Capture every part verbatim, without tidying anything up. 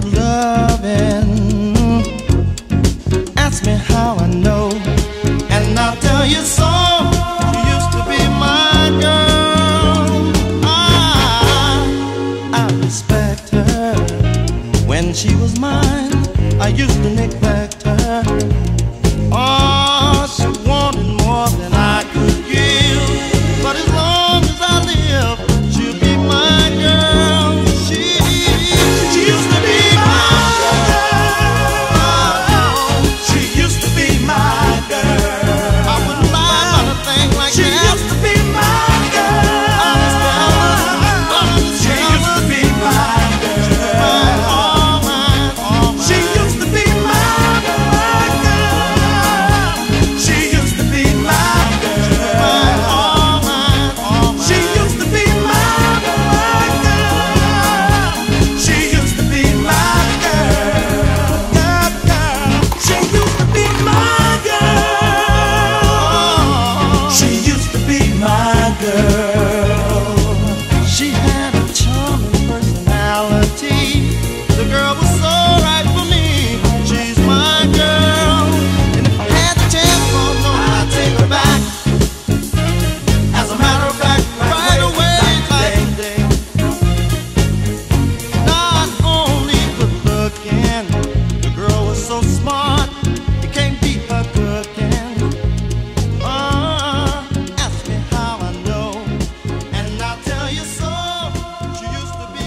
good loving. Ask me how I know, and I'll tell you so. You used to be my girl. I, I respect her. When she was mine, I used to neglect her. Oh, she wanted more than I could give, but as long as I live, she'll be my girl. She, she used to be my girl. She used to be my girl. I wouldn't lie about a thing like she that. She used to be my girl. I understand. She used to be my girl. All mine, all mine. She used to be my girl. She used to be my girl. All mine, all mine. She used to be my girl. She used to be my girl. Girl, girl. She used to be my girl. She used to be my girl. She had a charming personality. The girl was so right for me. She's my girl. And if I had the chance, oh no, I'd take her back. As a matter of fact, right away, like today. Not only good looking, the girl was so smart. You can't beat her cooking. Ah, ask me how I know, and I'll tell you so. She used to be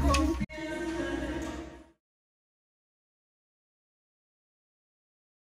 my girl.